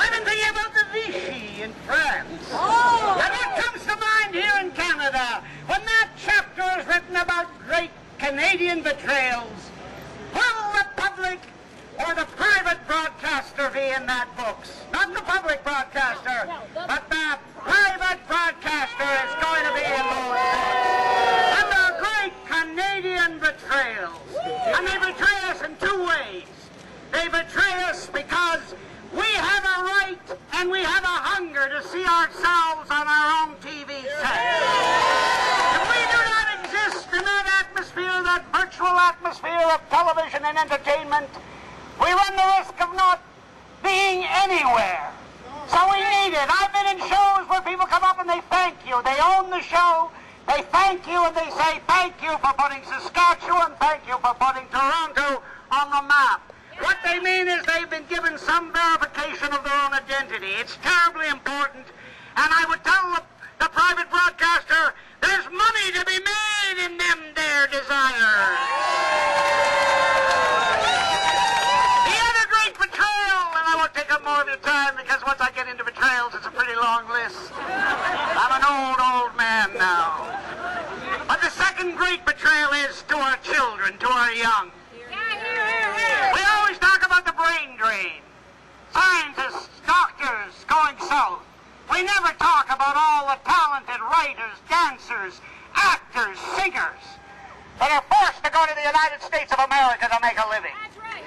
I'm in the about the Vichy in France. Oh. And what comes to mind here in Canada when that chapter is written about great Canadian betrayals? Will the public or the private broadcaster be in that books? Not the public broadcaster, but the private broadcaster is going to be in those books. And the great Canadian betrayals. And they betray us in two ways. They betray us because we have a right and we have a hunger to see ourselves on our own TV set. If we do not exist in that atmosphere, that virtual atmosphere of television and entertainment, we run the risk of not being anywhere. So we need it. I've been in shows where people come up and they thank you. They own the show. They thank you and they say thank you for putting Saskatchewan, thank you for putting Toronto on the map. What they mean is they've been given some verification of their own identity. It's terribly important. And I would tell the private broadcaster, there's money to be made in them their desires. The other great betrayal, and I won't take up more of your time because once I get into betrayals, it's a pretty long list. I'm an old man now. But the second great betrayal is to our children, to our young. We always talk about the brain drain. Scientists, doctors going south. We never talk about all the talented writers, dancers, actors, singers that are forced to go to the United States of America to make a living. That's right.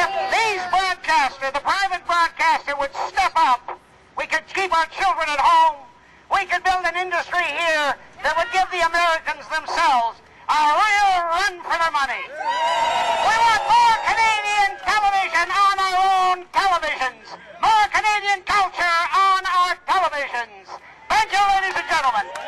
If these broadcasters, the private broadcaster, would step up, we could keep our children at home. We could build an industry here that would give the Americans themselves a real run for their money. We want more Canadian television on our own televisions. More Canadian culture on our televisions. Thank you, ladies and gentlemen.